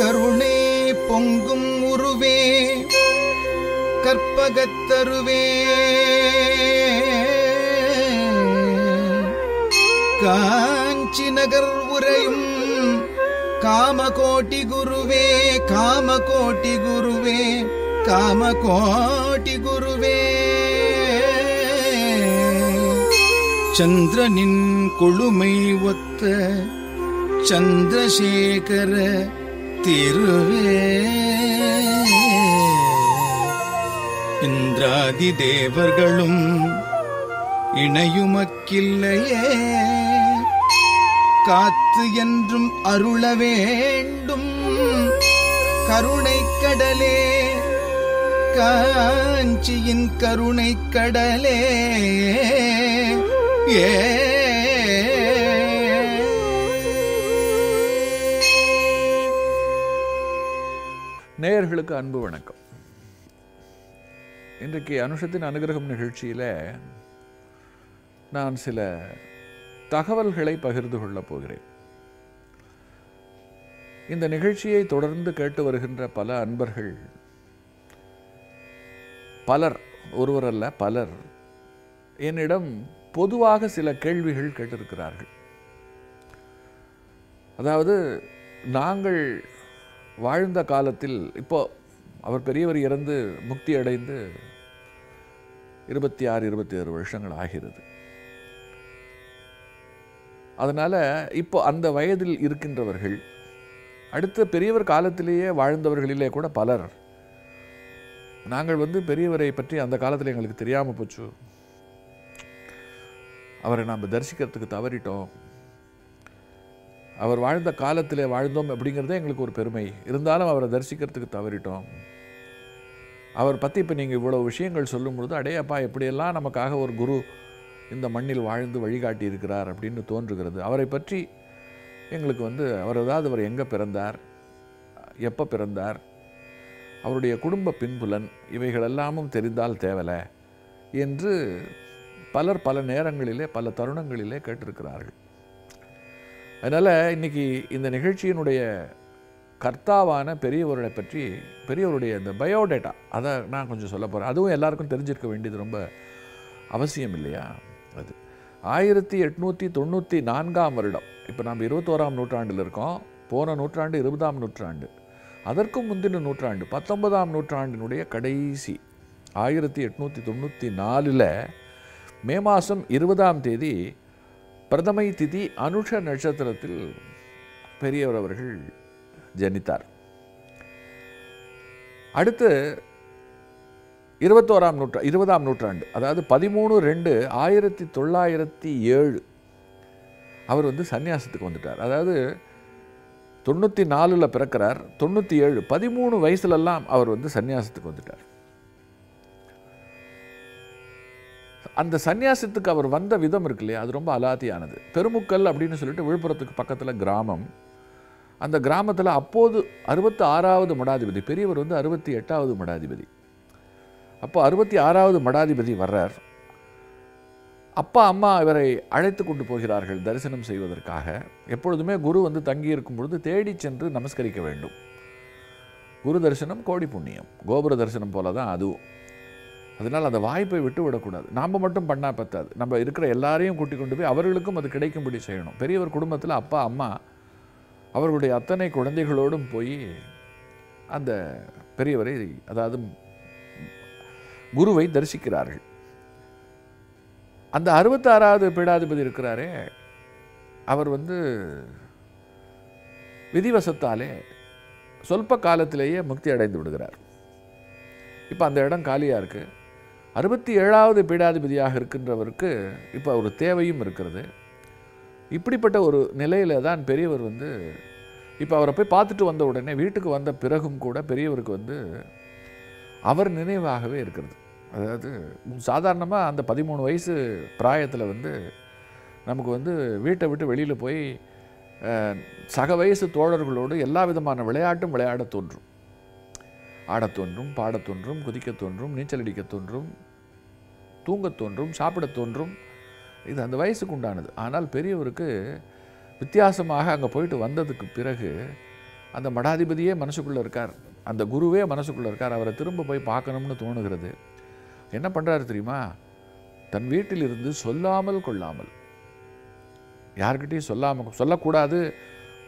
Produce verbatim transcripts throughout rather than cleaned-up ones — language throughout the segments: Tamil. கருணே பொங்கும் உருவே கற்பகத்தருவே காஞ்சி நகர் உரையும் காமகோட்டி குருவே காமகோட்டி குருவே காமகோட்டி குருவே சந்திரனின் கொழுமை ஒத்த சந்திரசேகர திருவே இந்திராதி தேவர்களும் இணையுமக்கில்லையே காத்து என்றும் அருள வேண்டும் கருணைக் கடலே காஞ்சியின் கருணைக் கடலே ஏ நேயர்களுக்கு அன்பு வணக்கம். இன்றைக்கு அனுஷத்தின் அனுகிரகம் நிகழ்ச்சியில் நான் சில தகவல்களை பகிர்ந்து கொள்ளப் போகிறேன். இந்த நிகழ்ச்சியை தொடர்ந்து கேட்டு வருகின்ற பல அன்பர்கள், பலர், ஒருவரல்ல பலர், என்னிடம் பொதுவாக சில கேள்விகள் கேட்டிருக்கிறார்கள். அதாவது, நாங்கள் வாழ்ந்த காலத்தில், இப்போ அவர் பெரியவர் இறந்து முக்தி அடைந்து இருபத்தி ஆறு இருபத்தி ஏழு வருஷங்கள் ஆகிறது. அதனால் இப்போ அந்த வயதில் இருக்கின்றவர்கள், அடுத்த பெரியவர் காலத்திலேயே வாழ்ந்தவர்களிலே கூட பலர், நாங்கள் வந்து பெரியவரை பற்றி அந்த காலத்தில் எங்களுக்கு தெரியாமல் போச்சு, அவரை நாம் தரிசிக்கிறதுக்கு தவறிட்டோம், அவர் வாழ்ந்த காலத்திலே வாழ்ந்தோம் அப்படிங்கிறதே எங்களுக்கு ஒரு பெருமை, இருந்தாலும் அவரை தரிசிக்கிறதுக்கு தவறிட்டோம், அவர் பற்றி இப்போ நீங்கள் இவ்வளோ விஷயங்கள் சொல்லும்பொழுது அடையப்பா எப்படியெல்லாம் நமக்காக ஒரு குரு இந்த மண்ணில் வாழ்ந்து வழிகாட்டி இருக்கிறார் அப்படின்னு தோன்றுகிறது. அவரை பற்றி எங்களுக்கு வந்து அவர் ஏதாவது அவர் எங்கே பிறந்தார், எப்போ பிறந்தார், அவருடைய குடும்ப பின்புலன் இவைகளெல்லாமும் தெரிந்தால் தேவலை என்று பலர் பல நேரங்களிலே பல தருணங்களிலே கேட்டிருக்கிறார்கள். அதனால் இன்றைக்கி இந்த நிகழ்ச்சியினுடைய கர்த்தாவான பெரியவர்களை பற்றி, பெரியவருடைய இந்த பயோடேட்டா, அதை நான் கொஞ்சம் சொல்ல போகிறேன். அதுவும் எல்லாருக்கும் தெரிஞ்சிருக்க வேண்டியது ரொம்ப அவசியம் இல்லையா? அது ஆயிரத்தி எட்நூற்றி தொண்ணூற்றி நான்காம் வருடம், இப்போ நம்ம இருபத்தோராம் நூற்றாண்டில் இருக்கோம், போன நூற்றாண்டு இருபதாம் நூற்றாண்டு, அதற்கும் முந்தின நூற்றாண்டு பத்தொன்பதாம் நூற்றாண்டினுடைய கடைசி ஆயிரத்தி எட்நூற்றி தொண்ணூற்றி நாலில் மே மாதம் இருபதாம் தேதி பிரதமை திதி அனுஷ நட்சத்திரத்தில் பெரியவர் அவர்கள் ஜனித்தார். அடுத்து இருபத்தோராம் நூற்றா இருபதாம் நூற்றாண்டு, அதாவது பதிமூணு ரெண்டு ஆயிரத்தி தொள்ளாயிரத்தி ஏழு அவர் வந்து சன்னியாசத்துக்கு வந்துட்டார். அதாவது தொண்ணூற்றி நாலில் பிறக்கிறார், தொண்ணூற்றி ஏழு பதிமூணு வயசுலெல்லாம் அவர் வந்து சன்னியாசத்துக்கு வந்துட்டார். அந்த சன்னியாசத்துக்கு அவர் வந்த விதம் இருக்கு இல்லையா, அது ரொம்ப அலாதியானது. பெருமுக்கல் அப்படின்னு சொல்லிட்டு விழுப்புரத்துக்கு பக்கத்தில் கிராமம், அந்த கிராமத்தில் அப்போது அறுபத்தி ஆறாவது மடாதிபதி, பெரியவர் வந்து அறுபத்தி எட்டாவது மடாதிபதி, அப்போ அறுபத்தி ஆறாவது மடாதிபதி வர்றார். அப்பா அம்மா இவரை அழைத்து கொண்டு போகிறார்கள் தரிசனம் செய்வதற்காக. எப்பொழுதுமே குரு வந்து தங்கியிருக்கும் பொழுது தேடி சென்று நமஸ்கரிக்க வேண்டும். குரு தரிசனம் கோடி புண்ணியம், கோபுர தரிசனம் போல தான் அதுவும். அதனால் அந்த வாய்ப்பை விட்டு விடக்கூடாது. நாம் மட்டும் பண்ணால் பத்தாது, நம்ம இருக்கிற எல்லாரையும் கூட்டி கொண்டு போய் அவர்களுக்கும் அது கிடைக்கும்படி செய்யணும். பெரியவர் குடும்பத்தில் அப்பா அம்மா அவர்களுடைய அத்தனை குழந்தைகளோடும் போய் அந்த பெரியவரை, அதாவது குருவை தரிசிக்கிறார்கள். அந்த அறுபத்தாறாவது பீடாதிபதி இருக்கிறாரே, அவர் வந்து விதிவசத்தாலே சொல்ப காலத்திலேயே முக்தி அடைந்து விடுகிறார். இப்போ அந்த இடம் காலியாக இருக்குது. அறுபத்தி ஏழாவது பீடாதிபதியாக இருக்கின்றவருக்கு இப்போ ஒரு தேவையும் இருக்கிறது. இப்படிப்பட்ட ஒரு நிலையில் தான் பெரியவர் வந்து, இப்போ அவரை போய் பார்த்துட்டு வந்த உடனே, வீட்டுக்கு வந்த பிறகும் கூட பெரியவருக்கு வந்து அவர் நினைவாகவே இருக்கிறது. அதாவது சாதாரணமாக அந்த பதிமூணு வயசு பிராயத்தில் வந்து நமக்கு வந்து வீட்டை விட்டு வெளியில் போய் சக வயசு தோழர்களோடு எல்லா விதமான விளையாட்டும் விளையாட தோன்றும், ஆடத் தோன்றும், பாடத் தோன்றும், குதிக்கத் தோன்றும், நீச்சல் அடிக்கத் தோன்றும், தூங்கத் தோன்றும், சாப்பிடத் தோன்றும். இது அந்த வயசுக்கு உண்டானது. ஆனால் பெரியவருக்கு வித்தியாசமாக அங்கே போயிட்டு வந்ததுக்கு பிறகு அந்த மடாதிபதியே மனசுக்குள்ளே இருக்கார், அந்த குருவே மனசுக்குள்ளே இருக்கார், அவரை திரும்ப போய் பார்க்கணும்னு தோணுகிறது. என்ன பண்ணுறாரு தெரியுமா? தன் வீட்டிலிருந்து சொல்லாமல் கொள்ளாமல், யார்கிட்டையும் சொல்லாமல், சொல்லக்கூடாது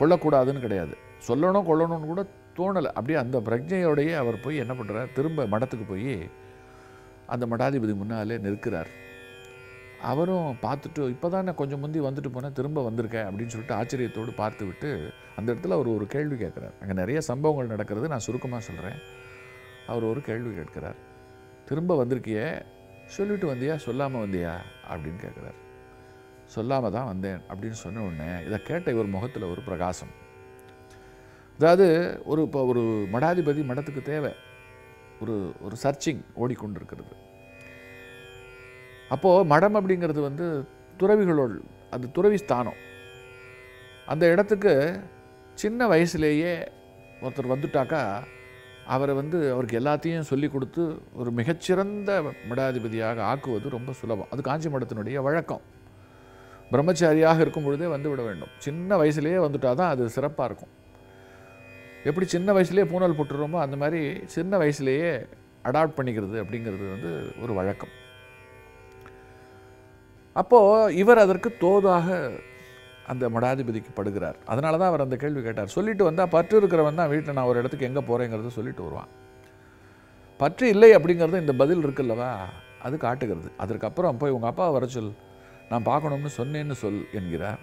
கொள்ளக்கூடாதுன்னு கிடையாது, சொல்லணும் கொள்ளணும்னு கூட தோணலை, அப்படியே அந்த பிரஜையோடையே அவர் போய் என்ன பண்ணுறார், திரும்ப மடத்துக்கு போய் அந்த மடாதிபதி முன்னாலே நிற்கிறார். அவரும் பார்த்துட்டு, இப்போ தான் நான் கொஞ்சம் முந்தி வந்துட்டு போனேன், திரும்ப வந்திருக்கேன் அப்படின்னு சொல்லிட்டு ஆச்சரியத்தோடு பார்த்து விட்டு அந்த இடத்துல அவர் ஒரு கேள்வி கேட்குறார். அங்கே நிறைய சம்பவங்கள் நடக்கிறது, நான் சுருக்கமாக சொல்கிறேன். அவர் ஒரு கேள்வி கேட்குறார், திரும்ப வந்திருக்கியே, சொல்லிவிட்டு வந்தியா சொல்லாமல் வந்தியா அப்படின்னு கேட்குறார். சொல்லாமல் தான் வந்தேன் அப்படின்னு சொன்ன உடனே இதை கேட்ட இவர் முகத்தில் ஒரு பிரகாசம். அதாவது ஒரு இப்போ ஒரு மடாதிபதி மடத்துக்கு தேவை, ஒரு ஒரு சர்ச்சிங் ஓடிக்கொண்டிருக்கிறது. அப்போது மடம் அப்படிங்கிறது வந்து துறவிகளோடு, அது துறவி ஸ்தானம். அந்த இடத்துக்கு சின்ன வயசுலேயே ஒருத்தர் வந்துட்டாக்கா அவரை வந்து அவருக்கு எல்லாத்தையும் சொல்லி கொடுத்து ஒரு மிகச்சிறந்த மடாதிபதியாக ஆக்குவது ரொம்ப சுலபம். அது காஞ்சி மடத்தினுடைய வழக்கம். பிரம்மச்சாரியாக இருக்கும் பொழுதே வந்து விட வேண்டும். சின்ன வயசுலேயே வந்துட்டால் தான் அது சிறப்பாக இருக்கும். எப்படி சின்ன வயசுலேயே பூனல் போட்டுறோமோ அந்த மாதிரி சின்ன வயசுலேயே அடாப்ட் பண்ணிக்கிறது அப்படிங்கிறது வந்து ஒரு வழக்கம். அப்போது இவர் அதற்கு தோதாக அந்த மடாதிபதிக்கு படுகிறார். அதனால தான் அவர் அந்த கேள்வி கேட்டார். சொல்லிட்டு வந்தால் பற்று இருக்கிறவன் தான் வீட்டில் நான் ஒரு இடத்துக்கு எங்கே போகிறேங்கிறது சொல்லிட்டு வருவான். பற்று இல்லை அப்படிங்கிறது இந்த பதில் இருக்குல்லவா, அது காட்டுகிறது. அதற்கப்புறம் போய் உங்கள் அப்பா வர சொல், நான் பார்க்கணும்னு சொன்னேன்னு சொல் என்கிறார்.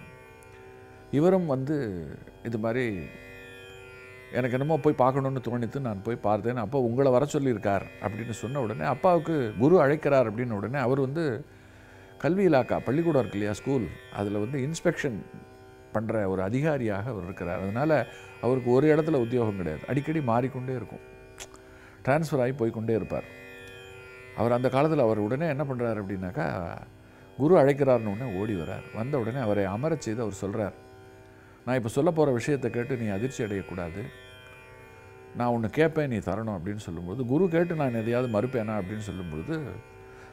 இவரும் வந்து இது மாதிரி எனக்கு என்னமோ போய் பார்க்கணுன்னு தோணித்து நான் போய் பார்த்தேன், அப்போ உங்களை வர சொல்லியிருக்கார் அப்படின்னு சொன்ன உடனே, அப்பாவுக்கு குரு அழைக்கிறார் அப்படின்னு உடனே அவர் வந்து கல்வி இலாக்கா பள்ளிக்கூடம் இருக்கு இல்லையா, ஸ்கூல், அதில் வந்து இன்ஸ்பெக்ஷன் பண்ணுற ஒரு அதிகாரியாக அவர் இருக்கிறார். அதனால் அவருக்கு ஒரு இடத்துல உத்தியோகம் கிடையாது, அடிக்கடி மாறிக்கொண்டே இருக்கும், டிரான்ஸ்ஃபர் ஆகி போய்கொண்டே இருப்பார். அவர் அந்த காலத்தில் அவர் உடனே என்ன பண்ணுறார் அப்படின்னாக்கா, குரு அழைக்கிறார்னு உடனே ஓடி வரார். வந்த உடனே அவரை அமரச் செய்து அவர் சொல்கிறார், நான் இப்போ சொல்ல போகிற விஷயத்தை கேட்டு நீ அதிர்ச்சி அடையக்கூடாது, நான் ஒன்று கேட்பேன் நீ தரணும் அப்படின்னு சொல்லும்போது, குரு கேட்டு நான் எதையாவது மறுப்பேனா அப்படின்னு சொல்லும்பொழுது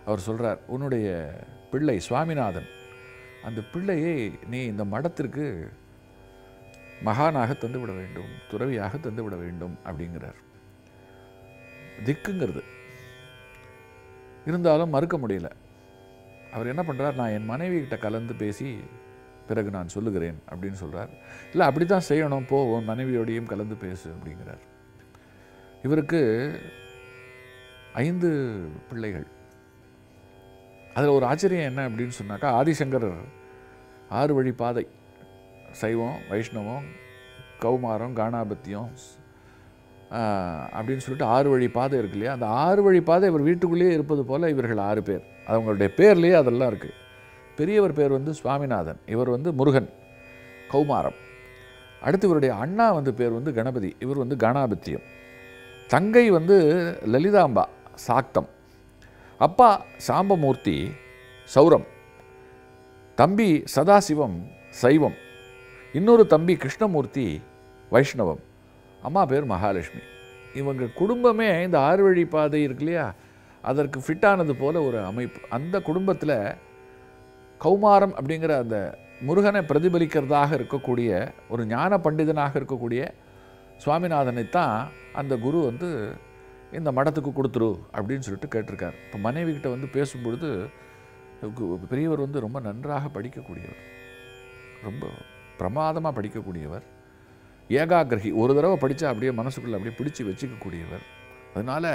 அவர் சொல்கிறார், உன்னுடைய பிள்ளை சுவாமிநாதன், அந்த பிள்ளையை நீ இந்த மடத்திற்கு மகானாக தந்துவிட வேண்டும், துறவியாக தந்துவிட வேண்டும் அப்படிங்கிறார். திக்குங்கிறது இருந்தாலும் மறுக்க முடியல. அவர் என்ன பண்ணுறார், நான் என் மனைவிகிட்ட கலந்து பேசி பிறகு நான் சொல்லுகிறேன் அப்படின்னு சொல்கிறார். இல்லை அப்படி தான் செய்யணும், போ உன் மனைவியோடையும் கலந்து பேசு அப்படிங்கிறார். இவருக்கு ஐந்து பிள்ளைகள். அதில் ஒரு ஆச்சரியம் என்ன அப்படின்னு சொன்னாக்கா, ஆதிசங்கரர் ஆறு வழி பாதை, சைவம், வைஷ்ணவம், கௌமாரம், காணாபத்தியம் அப்படின்னு சொல்லிட்டு ஆறு வழி பாதை இருக்கு இல்லையா, அந்த ஆறு வழி பாதை இவர் வீட்டுக்குள்ளேயே இருப்பது போல் இவர்கள் ஆறு பேர், அவங்களுடைய பேர்லேயே அதெல்லாம் இருக்குது. பெரியவர் பேர் வந்து சுவாமிநாதன், இவர் வந்து முருகன், கௌமாரம். அடுத்து இவருடைய அண்ணா வந்து பேர் வந்து கணபதி, இவர் வந்து காணாபத்தியம். தங்கை வந்து லலிதாம்பா, சாக்தம். அப்பா சாம்பமூர்த்தி, சௌரம். தம்பி சதாசிவம், சைவம். இன்னொரு தம்பி கிருஷ்ணமூர்த்தி, வைஷ்ணவம். அம்மா பேர் மகாலட்சுமி. இவங்க குடும்பமே இந்த ஆறு வழி பாதை இருக்கு இல்லையா, அதற்கு ஃபிட்டானது போல் ஒரு அமைப்பு. அந்த குடும்பத்தில் கௌமாரம் அப்படிங்கிற அந்த முருகனை பிரதிபலிக்கிறதாக இருக்கக்கூடிய ஒரு ஞான பண்டிதனாக இருக்கக்கூடிய சுவாமிநாதனைத்தான் அந்த குரு வந்து இந்த மடத்துக்கு கொடுத்துரு அப்படின்னு சொல்லிட்டு கேட்டிருக்கார். இப்போ மனைவிக்கிட்ட வந்து பேசும்பொழுது, பெரியவர் வந்து ரொம்ப நன்றாக படிக்கக்கூடியவர், ரொம்ப பிரமாதமாக படிக்கக்கூடியவர், ஏகாகிரகி, ஒரு தடவை படித்தா அப்படியே மனசுக்குள்ளே அப்படியே பிடிச்சி வச்சுக்கக்கூடியவர். அதனால்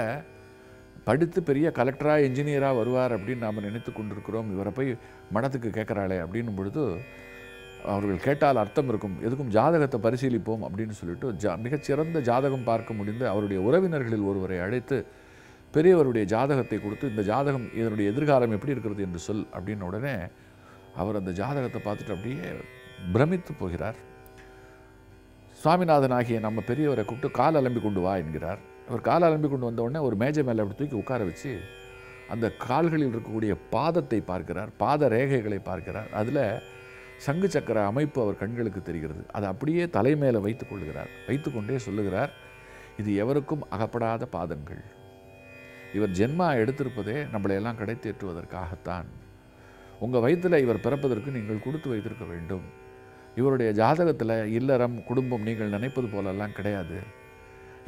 படித்து பெரிய கலெக்டராக இன்ஜினியராக வருவார் அப்படின்னு நாம் நினைத்து கொண்டிருக்கிறோம். இவரை போய் மடத்துக்கு கேட்குறாளே அப்படின்னும் பொழுது அவர்கள் கேட்டால் அர்த்தம் இருக்கும். எதுக்கும் ஜாதகத்தை பரிசீலிப்போம் அப்படின்னு சொல்லிட்டு ஜா மிகச்சிறந்த ஜாதகம் பார்க்க முடிந்து அவருடைய உறவினர்களில் ஒருவரை அழைத்து பெரியவருடைய ஜாதகத்தை கொடுத்து, இந்த ஜாதகம் இதனுடைய எதிர்காலம் எப்படி இருக்கிறது என்று சொல் அப்படின்னு உடனே அவர் அந்த ஜாதகத்தை பார்த்துட்டு அப்படியே பிரமித்து போகிறார். சுவாமிநாதன் ஆகிய நம்ம பெரியவரை கூப்பிட்டு கால் அலம்பி கொண்டு வா என்கிறார். அவர் காலை அலம்பி கொண்டு வந்த உடனே ஒரு மேஜை மேலே அப்படி தூக்கி உட்கார வச்சு அந்த கால்களில் இருக்கக்கூடிய பாதத்தை பார்க்கிறார், பாத ரேகைகளை பார்க்கிறார். அதில் சங்கு சக்கர அமைப்பு அவர் கண்களுக்கு தெரிகிறது. அதை அப்படியே தலைமேலே வைத்து கொள்கிறார். வைத்து கொண்டே சொல்லுகிறார், இது எவருக்கும் அகப்படாத பாதங்கள், இவர் ஜென்மா எடுத்திருப்பதே நம்மளையெல்லாம் கடை தேற்றுவதற்காகத்தான், உங்கள் வயிற்றில் இவர் பிறப்பதற்கு நீங்கள் கொடுத்து வைத்திருக்க வேண்டும், இவருடைய ஜாதகத்துல இல்லறம் குடும்பம் நீங்கள் நினைப்பது போல எல்லாம் கிடையாது.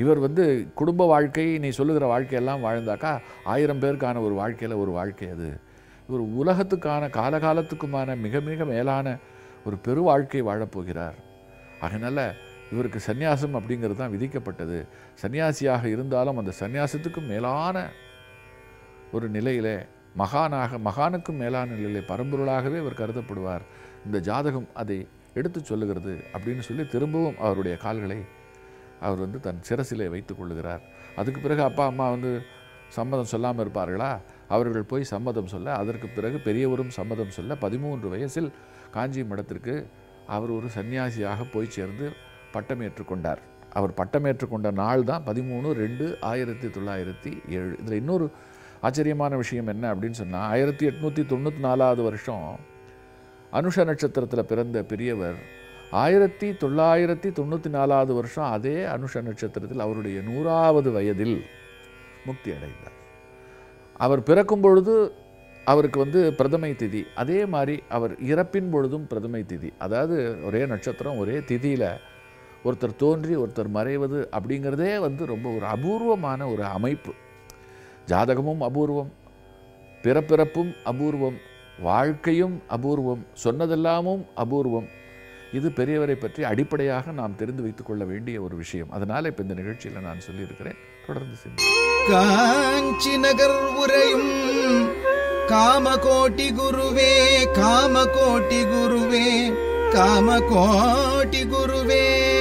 இவர் வந்து குடும்ப வாழ்க்கை நீ சொல்லுகிற வாழ்க்கை எல்லாம் வாழ்ந்தாக்கா ஆயிரம் பேருக்கான ஒரு வாழ்க்கையில ஒரு வாழ்க்கை அது. இவர் உலகத்துக்கான காலகாலத்துக்குமான மிக மிக மேலான ஒரு பெரு வாழ்க்கை வாழப்போகிறார். அதனால இவருக்கு சந்நியாசம் அப்படிங்கிறது தான் விதிக்கப்பட்டது. சன்னியாசியாக இருந்தாலும் அந்த சன்னியாசத்துக்கும் மேலான ஒரு நிலையிலே மகானாக மகானுக்கும் மேலான நிலையிலே பரம்பொருளாகவே இவர் கருதப்படுவார். இந்த ஜாதகம் அதை எடுத்து சொல்லுகிறது அப்படின்னு சொல்லி திரும்பவும் அவருடைய கால்களை அவர் வந்து தன் சிரசிலே வைத்துக் கொள்ளுகிறார். அதுக்கு பிறகு அப்பா அம்மா வந்து சம்மதம் சொல்லாமல் இருப்பார்களா, அவர்கள் போய் சம்மதம் சொல்ல, அதற்கு பிறகு பெரியவரும் சம்மதம் சொல்ல, பதிமூன்று வயசில் காஞ்சி மடத்திற்கு அவர் ஒரு சன்னியாசியாக போய் சேர்ந்து பட்டமேற்றுக்கொண்டார். அவர் பட்டமேற்றுக்கொண்ட நாள் தான் பதிமூணு ரெண்டு ஆயிரத்தி தொள்ளாயிரத்தி ஏழு. இதில் இன்னொரு ஆச்சரியமான விஷயம் என்ன அப்படின்னு சொன்னால், ஆயிரத்தி எட்நூற்றி தொண்ணூற்றி நாலாவது வருஷம் அனுஷ நட்சத்திரத்தில் பிறந்த பெரியவர் ஆயிரத்தி தொள்ளாயிரத்தி தொண்ணூற்றி நாலாவது வருஷம் அதே அனுஷ நட்சத்திரத்தில் அவருடைய நூறாவது வயதில் முக்தி அடைந்தார். அவர் பிறக்கும் பொழுது அவருக்கு வந்து பிரதமை திதி, அதே மாதிரி அவர் இறப்பின் பொழுதும் பிரதமை திதி. அதாவது ஒரே நட்சத்திரம் ஒரே திதியில் ஒருத்தர் தோன்றி ஒருத்தர் மறைவது அப்படிங்கிறதே வந்து ரொம்ப ஒரு அபூர்வமான ஒரு அமைப்பு. ஜாதகமும் அபூர்வம், பிறப்பிறப்பும் அபூர்வம், வாழ்க்கையும் அபூர்வம், சொன்னதெல்லாமும் அபூர்வம். இது பெரியவரை பற்றி அடிப்படையாக நாம் தெரிந்து வைத்துக் கொள்ள வேண்டிய ஒரு விஷயம். அதனால் இப்போ இந்த நிகழ்ச்சியில் நான் சொல்லியிருக்கிறேன். தொடர்ந்து காஞ்சி நகர் உரையும் காமகோட்டி குருவே, காமகோட்டி குருவே, காமகோட்டி குருவே.